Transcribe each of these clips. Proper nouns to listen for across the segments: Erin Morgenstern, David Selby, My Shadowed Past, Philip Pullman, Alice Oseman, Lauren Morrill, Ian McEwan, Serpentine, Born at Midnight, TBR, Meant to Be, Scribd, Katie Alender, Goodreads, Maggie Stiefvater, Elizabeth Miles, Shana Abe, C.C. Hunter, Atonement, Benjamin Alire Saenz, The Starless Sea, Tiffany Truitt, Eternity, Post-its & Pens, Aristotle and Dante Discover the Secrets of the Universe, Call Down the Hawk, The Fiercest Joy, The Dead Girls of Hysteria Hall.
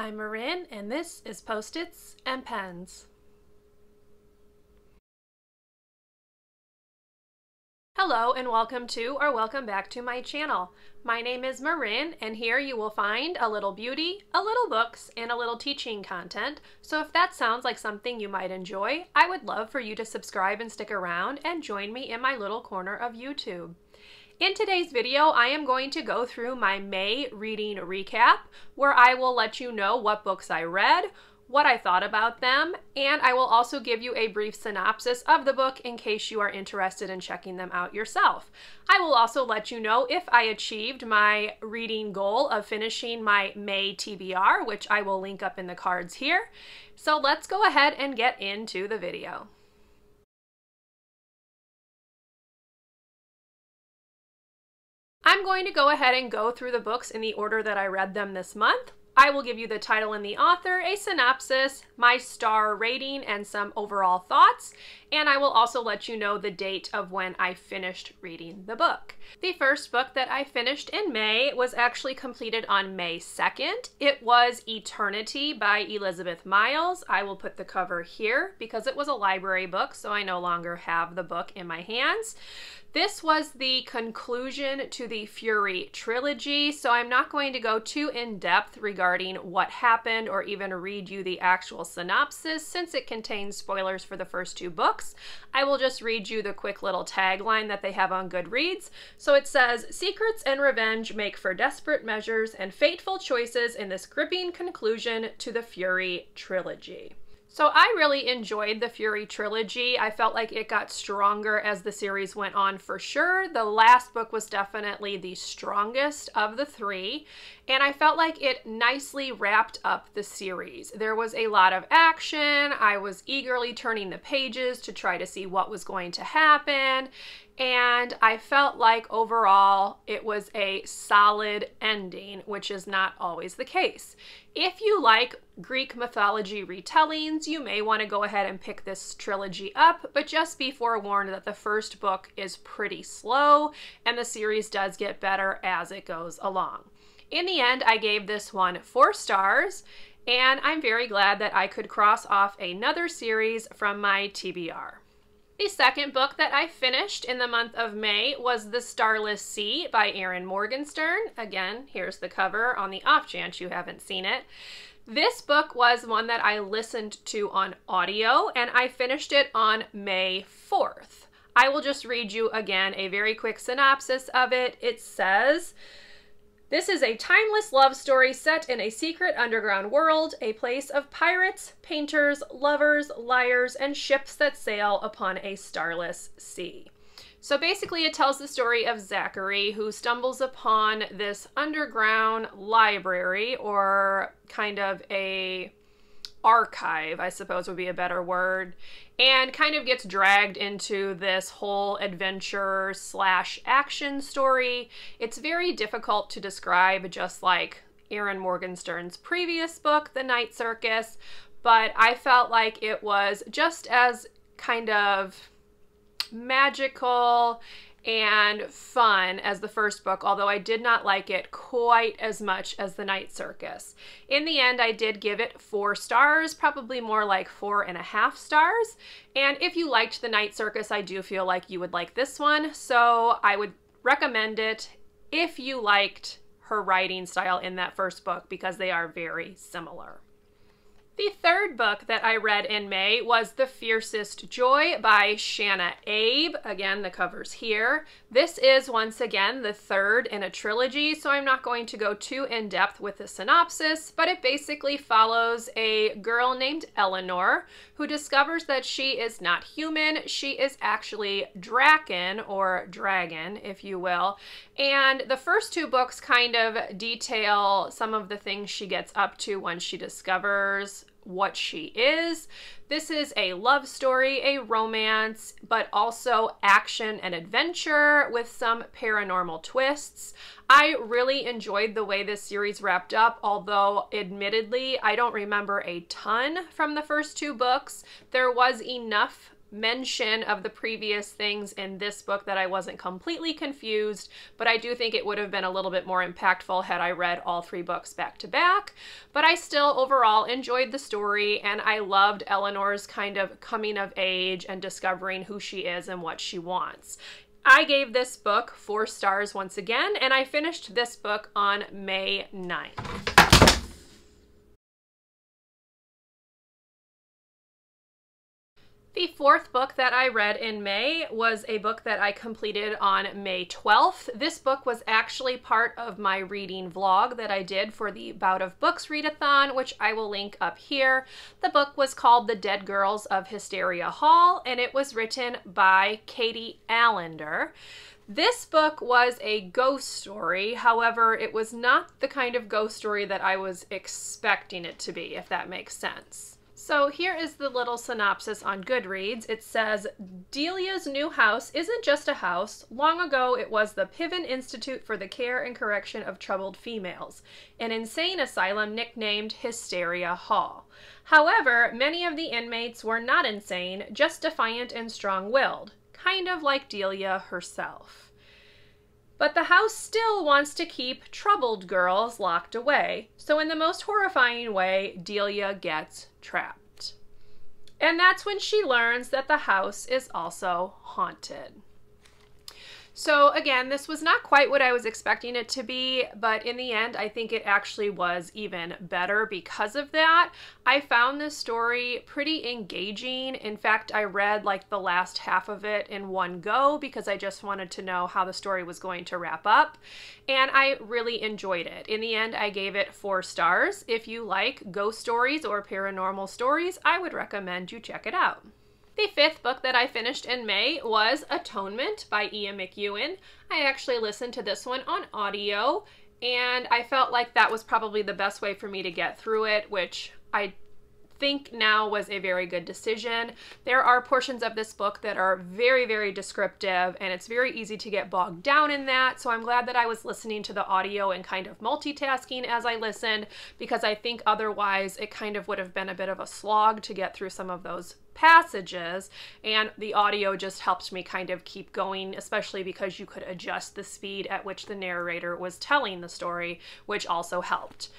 I'm Marin, and this is Post-its and Pens. Hello and welcome to or welcome back to my channel. My name is Marin, and here you will find a little beauty, a little books, and a little teaching content, so if that sounds like something you might enjoy, I would love for you to subscribe and stick around and join me in my little corner of YouTube. In today's video, I am going to go through my May reading recap, where I will let you know what books I read, what I thought about them, and I will also give you a brief synopsis of the book in case you are interested in checking them out yourself. I will also let you know if I achieved my reading goal of finishing my May TBR, which I will link up in the cards here. So let's go ahead and get into the video. I'm going to go ahead and go through the books in the order that I read them this month. I will give you the title and the author, a synopsis, my star rating, and some overall thoughts, and I will also let you know the date of when I finished reading the book. The first book that I finished in May was actually completed on May 2nd. It was Eternity by Elizabeth Miles. I will put the cover here because it was a library book, so I no longer have the book in my hands. This was the conclusion to the Fury trilogy, so I'm not going to go too in-depth regarding what happened or even read you the actual synopsis since it contains spoilers for the first two books. I will just read you the quick little tagline that they have on Goodreads. So it says, "Secrets and revenge make for desperate measures and fateful choices in this gripping conclusion to the Fury trilogy." So I really enjoyed the Fury trilogy. I felt like it got stronger as the series went on for sure. The last book was definitely the strongest of the three, and I felt like it nicely wrapped up the series. There was a lot of action. I was eagerly turning the pages to try to see what was going to happen, and I felt like overall it was a solid ending, which is not always the case. If you like Greek mythology retellings, you may want to go ahead and pick this trilogy up, but just be forewarned that the first book is pretty slow and the series does get better as it goes along. In the end, I gave this one 4 stars, and I'm very glad that I could cross off another series from my TBR. The second book that I finished in the month of May was The Starless Sea by Erin Morgenstern. Again, here's the cover on the off chance you haven't seen it. This book was one that I listened to on audio, and I finished it on May 4th. I will just read you again a very quick synopsis of it. It says, "This is a timeless love story set in a secret underground world, a place of pirates, painters, lovers, liars, and ships that sail upon a starless sea." So basically it tells the story of Zachary, who stumbles upon this underground library, or kind of a archive, I suppose would be a better word, and kind of gets dragged into this whole adventure slash action story. It's very difficult to describe, just like Erin Morgenstern's previous book, The Night Circus, but I felt like it was just as kind of magical and fun as the first book, although I did not like it quite as much as The Night Circus. In the end, I did give it 4 stars, probably more like 4.5 stars. And if you liked The Night Circus, I do feel like you would like this one. So I would recommend it if you liked her writing style in that first book, because they are very similar. The third book that I read in May was The Fiercest Joy by Shana Abe. Again, the cover's here. This is, once again, the third in a trilogy, so I'm not going to go too in-depth with the synopsis, but it basically follows a girl named Eleanor who discovers that she is not human. She is actually Draken, or dragon, if you will, and the first two books kind of detail some of the things she gets up to once she discovers what she is. This is a love story, a romance, but also action and adventure with some paranormal twists. I really enjoyed the way this series wrapped up, although admittedly, I don't remember a ton from the first two books. There was enough mention of the previous things in this book that I wasn't completely confused, but I do think it would have been a little bit more impactful had I read all three books back to back. But I still overall enjoyed the story, and I loved Eleanor's kind of coming of age and discovering who she is and what she wants. I gave this book 4 stars once again, and I finished this book on May 9th. The 4th book that I read in May was a book that I completed on May 12th. This book was actually part of my reading vlog that I did for the Bout of Books readathon, which I will link up here. The book was called The Dead Girls of Hysteria Hall, and it was written by Katie Alender. This book was a ghost story, however, it was not the kind of ghost story that I was expecting it to be, if that makes sense. So here is the little synopsis on Goodreads. It says, Delia's new house isn't just a house. Long ago, it was the Piven Institute for the Care and Correction of Troubled Females, an insane asylum nicknamed Hysteria Hall. However, many of the inmates were not insane, just defiant and strong-willed, kind of like Delia herself. But the house still wants to keep troubled girls locked away, so in the most horrifying way, Delia gets trapped. And that's when she learns that the house is also haunted. So again, this was not quite what I was expecting it to be, but in the end, I think it actually was even better because of that. I found this story pretty engaging. In fact, I read like the last half of it in one go because I just wanted to know how the story was going to wrap up, and I really enjoyed it. In the end, I gave it 4 stars. If you like ghost stories or paranormal stories, I would recommend you check it out. The 5th book that I finished in May was Atonement by Ian McEwan. I actually listened to this one on audio, and I felt like that was probably the best way for me to get through it, which I think now was a very good decision. There are portions of this book that are very, very descriptive, and it's very easy to get bogged down in that, so I'm glad that I was listening to the audio and kind of multitasking as I listened, because I think otherwise it kind of would have been a bit of a slog to get through some of those passages, and the audio just helped me kind of keep going, especially because you could adjust the speed at which the narrator was telling the story, which also helped.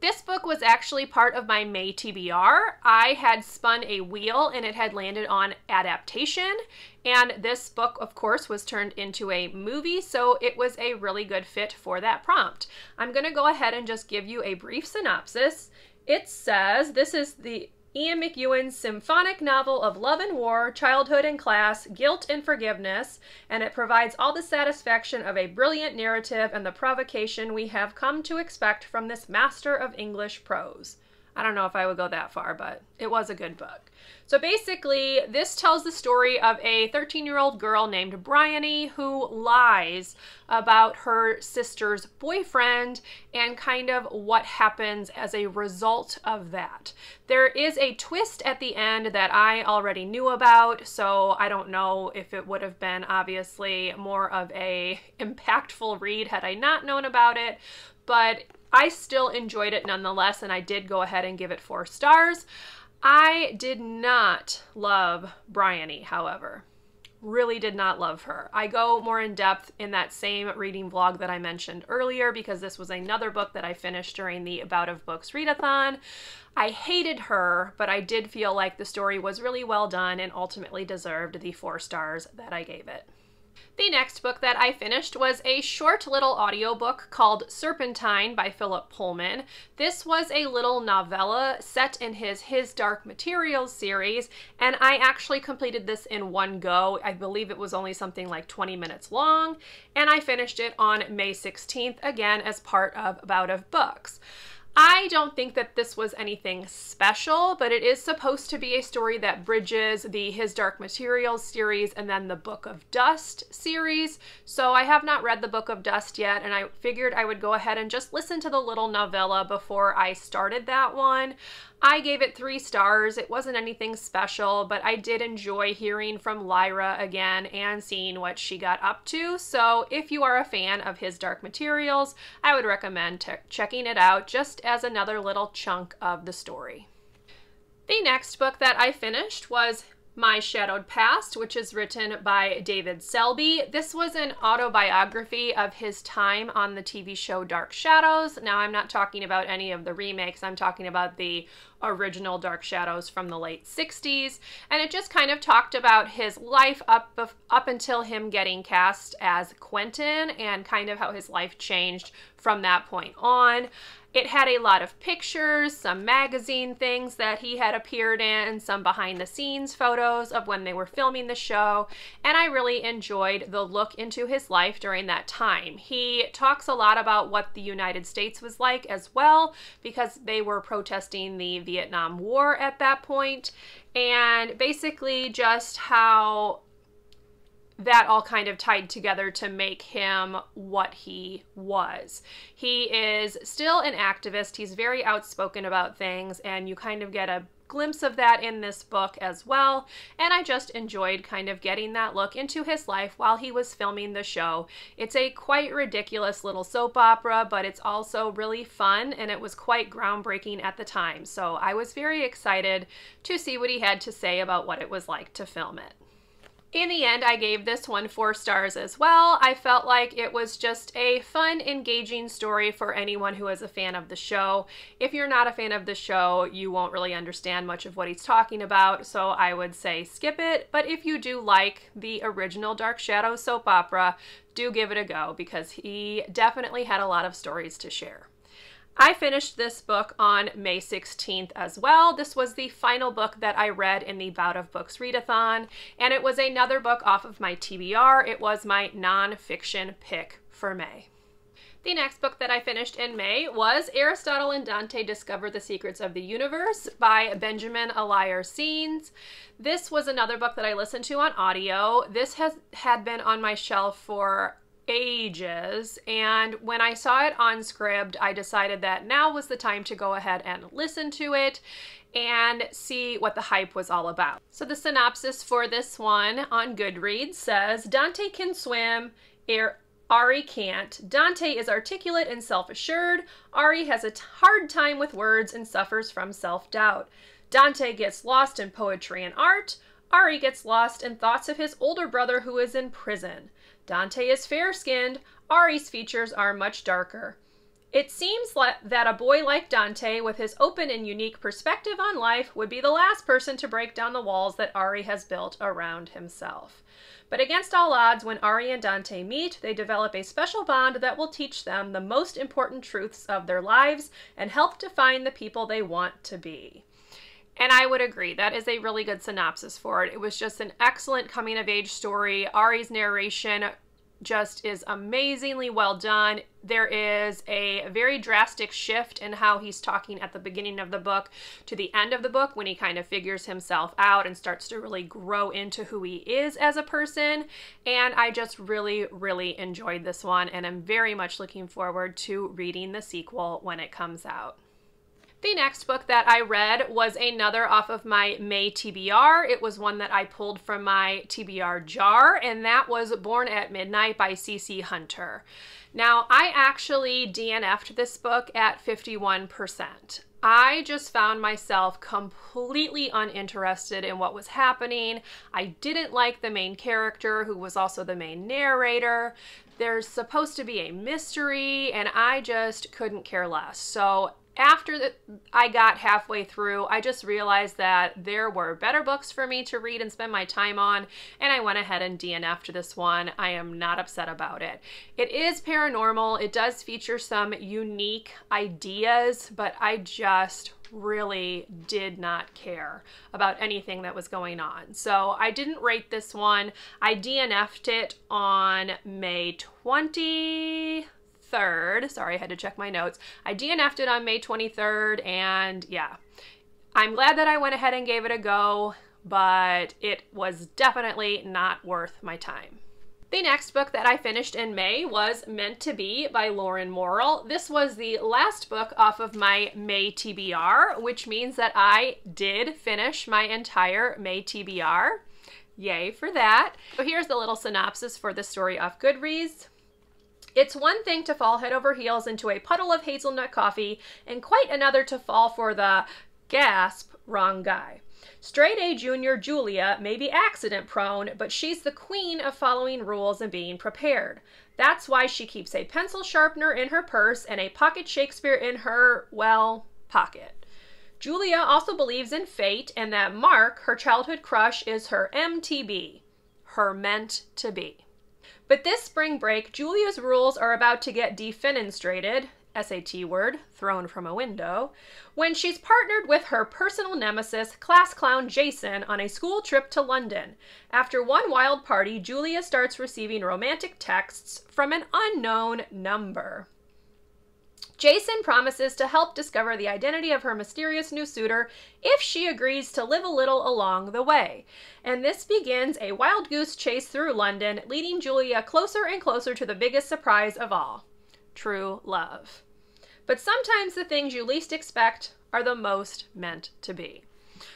This book was actually part of my May TBR. I had spun a wheel and it had landed on adaptation, and this book, of course, was turned into a movie, so it was a really good fit for that prompt. I'm going to go ahead and just give you a brief synopsis. It says, this is the Ian McEwan's symphonic novel of love and war, childhood and class, guilt and forgiveness, and it provides all the satisfaction of a brilliant narrative and the provocation we have come to expect from this master of English prose. I don't know if I would go that far, but it was a good book. So basically, this tells the story of a 13-year-old girl named Bryony who lies about her sister's boyfriend and kind of what happens as a result of that. There is a twist at the end that I already knew about, so I don't know if it would have been obviously more of an impactful read had I not known about it, but I still enjoyed it nonetheless, and I did go ahead and give it 4 stars. I did not love Bryony, however. Really did not love her. I go more in depth in that same reading vlog that I mentioned earlier because this was another book that I finished during the Bout of Books readathon. I hated her, but I did feel like the story was really well done and ultimately deserved the 4 stars that I gave it. The next book that I finished was a short little audiobook called Serpentine by Philip Pullman. This was a little novella set in his Dark Materials series, and I actually completed this in one go. I believe it was only something like 20 minutes long, and I finished it on May 16th, again as part of Bout of Books. I don't think that this was anything special, but it is supposed to be a story that bridges the His Dark Materials series and then the Book of Dust series. So I have not read the Book of Dust yet, and I figured I would go ahead and just listen to the little novella before I started that one. I gave it 3 stars. It wasn't anything special, but I did enjoy hearing from Lyra again and seeing what she got up to. So if you are a fan of His Dark Materials, I would recommend checking it out just as another little chunk of the story. The next book that I finished was My Shadowed Past, which is written by David Selby. This was an autobiography of his time on the TV show Dark Shadows. Now, I'm not talking about any of the remakes. I'm talking about the original Dark Shadows from the late 60s. And it just kind of talked about his life up until him getting cast as Quentin and kind of how his life changed from that point on. It had a lot of pictures, some magazine things that he had appeared in, some behind the scenes photos of when they were filming the show, and I really enjoyed the look into his life during that time. He talks a lot about what the United States was like as well, because they were protesting the Vietnam War at that point, and basically just how that all kind of tied together to make him what he was. He is still an activist. He's very outspoken about things, and you kind of get a glimpse of that in this book as well. And I just enjoyed kind of getting that look into his life while he was filming the show. It's a quite ridiculous little soap opera, but it's also really fun, and it was quite groundbreaking at the time. So I was very excited to see what he had to say about what it was like to film it. In the end, I gave this one 4 stars as well. I felt like it was just a fun, engaging story for anyone who is a fan of the show. If you're not a fan of the show, you won't really understand much of what he's talking about, so I would say skip it. But if you do like the original Dark Shadows soap opera, do give it a go, because he definitely had a lot of stories to share. I finished this book on May 16th as well. This was the final book that I read in the Bout of Books readathon, and it was another book off of my TBR. It was my nonfiction pick for May. The next book that I finished in May was Aristotle and Dante Discover the Secrets of the Universe by Benjamin Alire Saenz. This was another book that I listened to on audio. This had been on my shelf for ages, and when I saw it on Scribd, I decided that now was the time to go ahead and listen to it and see what the hype was all about. So the synopsis for this one on Goodreads says, Dante can swim, Ari can't. Dante is articulate and self-assured. Ari has a hard time with words and suffers from self-doubt. Dante gets lost in poetry and art. Ari gets lost in thoughts of his older brother who is in prison. Dante is fair-skinned, Ari's features are much darker. It seems that a boy like Dante, with his open and unique perspective on life, would be the last person to break down the walls that Ari has built around himself. But against all odds, when Ari and Dante meet, they develop a special bond that will teach them the most important truths of their lives and help define the people they want to be. And I would agree, that is a really good synopsis for it. It was just an excellent coming-of-age story. Ari's narration just is amazingly well done. There is a very drastic shift in how he's talking at the beginning of the book to the end of the book, when he kind of figures himself out and starts to really grow into who he is as a person. And I just really, really enjoyed this one, and I'm very much looking forward to reading the sequel when it comes out. The next book that I read was another off of my May TBR. It was one that I pulled from my TBR jar, and that was Born at Midnight by C.C. Hunter. Now, I actually DNF'd this book at 51%. I just found myself completely uninterested in what was happening. I didn't like the main character, who was also the main narrator. There's supposed to be a mystery, and I just couldn't care less. So after I got halfway through, I just realized that there were better books for me to read and spend my time on, and I went ahead and DNF'd this one. I am not upset about it. It is paranormal. It does feature some unique ideas, but I just really did not care about anything that was going on. So I didn't rate this one. I DNF'd it on May 20th. Sorry, I had to check my notes. I DNF'd it on May 23rd, and yeah, I'm glad that I went ahead and gave it a go, but it was definitely not worth my time. The next book that I finished in May was Meant to Be by Lauren Morrill. This was the last book off of my May TBR, which means that I did finish my entire May TBR. Yay for that. So here's the little synopsis for the story off Goodreads. It's one thing to fall head over heels into a puddle of hazelnut coffee, and quite another to fall for the gasp, wrong guy. Straight-A junior Julia may be accident-prone, but she's the queen of following rules and being prepared. That's why she keeps a pencil sharpener in her purse and a pocket Shakespeare in her, well, pocket. Julia also believes in fate and that Mark, her childhood crush, is her MTB, her meant to be. But this spring break, Julia's rules are about to get defenestrated, SAT word, thrown from a window, when she's partnered with her personal nemesis, class clown Jason, on a school trip to London. After one wild party, Julia starts receiving romantic texts from an unknown number. Jason promises to help discover the identity of her mysterious new suitor if she agrees to live a little along the way. And this begins a wild goose chase through London, leading Julia closer and closer to the biggest surprise of all, true love. But sometimes the things you least expect are the most meant to be.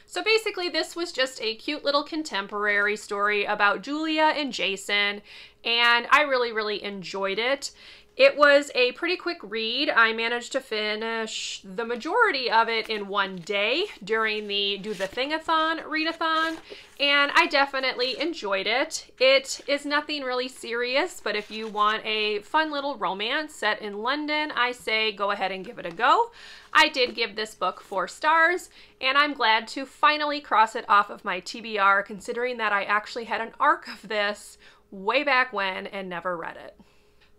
So basically, this was just a cute little contemporary story about Julia and Jason, and I really, really enjoyed it. It was a pretty quick read. I managed to finish the majority of it in one day during the Do the Thing-a-thon read-a-thon, and I definitely enjoyed it. It is nothing really serious, but if you want a fun little romance set in London, I say go ahead and give it a go. I did give this book 4 stars, and I'm glad to finally cross it off of my TBR, considering that I actually had an arc of this way back when and never read it.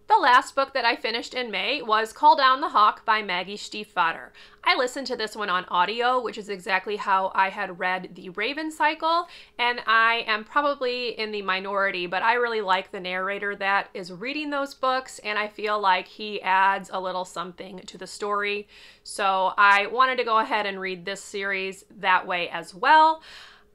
The last book that I finished in May was Call Down the Hawk by Maggie Stiefvater. I listened to this one on audio, which is exactly how I had read The Raven Cycle, and I am probably in the minority, but I really like the narrator that is reading those books, and I feel like he adds a little something to the story. So I wanted to go ahead and read this series that way as well.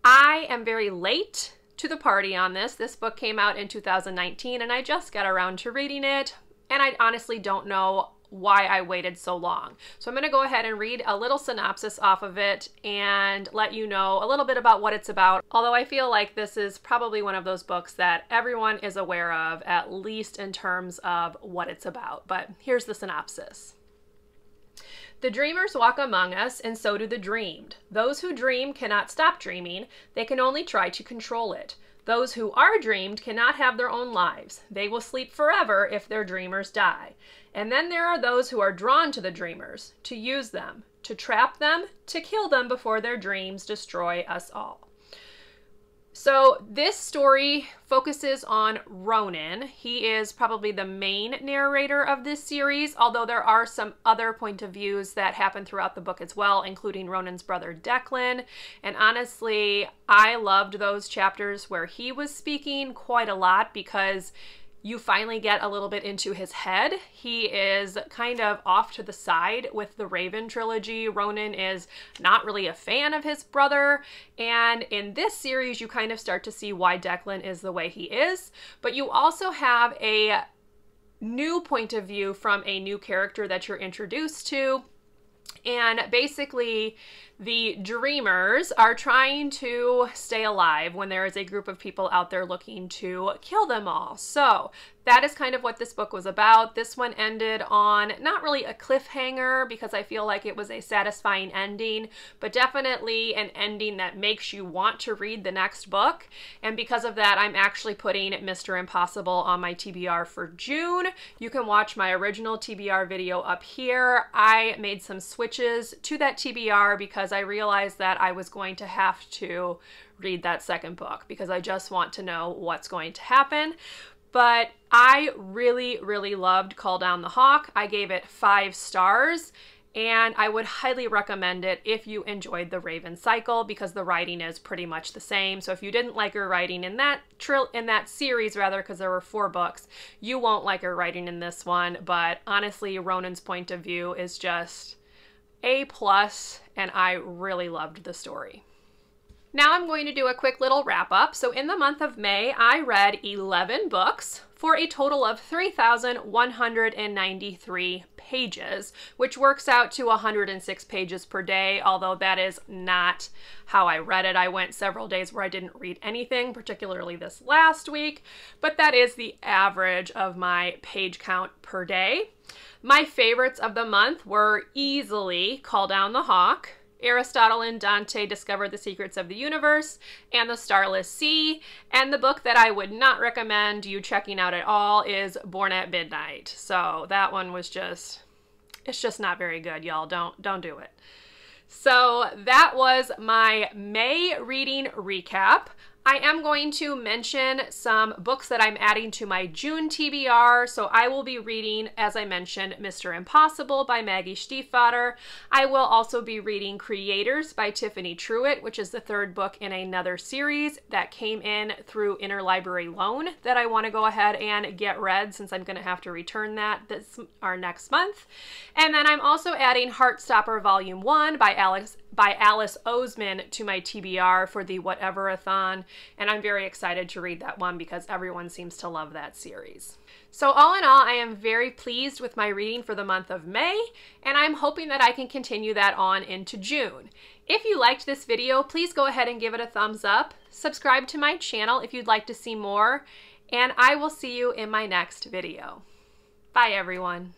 I am very late to the party on this. This book came out in 2019 and I just got around to reading it, and I honestly don't know why I waited so long. So I'm going to go ahead and read a little synopsis off of it and let you know a little bit about what it's about, although I feel like this is probably one of those books that everyone is aware of, at least in terms of what it's about. But here's the synopsis. The dreamers walk among us, and so do the dreamed. Those who dream cannot stop dreaming. They can only try to control it. Those who are dreamed cannot have their own lives. They will sleep forever if their dreamers die. And then there are those who are drawn to the dreamers, to use them, to trap them, to kill them before their dreams destroy us all. So this story focuses on Ronan. He is probably the main narrator of this series, although there are some other point of views that happen throughout the book as well, including Ronan's brother Declan. And honestly, I loved those chapters where he was speaking quite a lot, because you finally get a little bit into his head. He is kind of off to the side with the Raven trilogy. Ronan is not really a fan of his brother, and in this series you kind of start to see why Declan is the way he is, but you also have a new point of view from a new character that you're introduced to. And basically, the dreamers are trying to stay alive when there is a group of people out there looking to kill them all. So that is kind of what this book was about. This one ended on not really a cliffhanger, because I feel like it was a satisfying ending, but definitely an ending that makes you want to read the next book. And because of that, I'm actually putting Mr. Impossible on my TBR for June. You can watch my original TBR video up here. I made some switches to that TBR because I realized that I was going to have to read that second book, because I just want to know what's going to happen. But I really, really loved Call Down the Hawk. I gave it 5 stars, and I would highly recommend it if you enjoyed The Raven Cycle, because the writing is pretty much the same. So if you didn't like her writing in that series, rather, because there were 4 books, you won't like her writing in this one. But honestly, Ronan's point of view is just A+, and I really loved the story. Now I'm going to do a quick little wrap up. So in the month of May, I read 11 books for a total of 3,193 pages, which works out to 106 pages per day, although that is not how I read it. I went several days where I didn't read anything, particularly this last week, but that is the average of my page count per day. My favorites of the month were easily Call Down the Hawk, Aristotle and Dante Discover the Secrets of the Universe, and The Starless Sea. And the book that I would not recommend you checking out at all is Born at Midnight. So that one was just, it's just not very good, y'all. Don't do it. So that was my May reading recap. I am going to mention some books that I'm adding to my June TBR. So I will be reading, as I mentioned, Mr. Impossible by Maggie Stiefvater. I will also be reading Creators by Tiffany Truitt, which is the third book in another series that came in through Interlibrary Loan that I want to go ahead and get read, since I'm going to have to return that next month. And then I'm also adding Heartstopper Volume 1 by Alice Oseman to my TBR for the Whateverathon, and I'm very excited to read that one because everyone seems to love that series. So all in all, I am very pleased with my reading for the month of May, and I'm hoping that I can continue that on into June. If you liked this video, please go ahead and give it a thumbs up, subscribe to my channel if you'd like to see more, and I will see you in my next video. Bye everyone.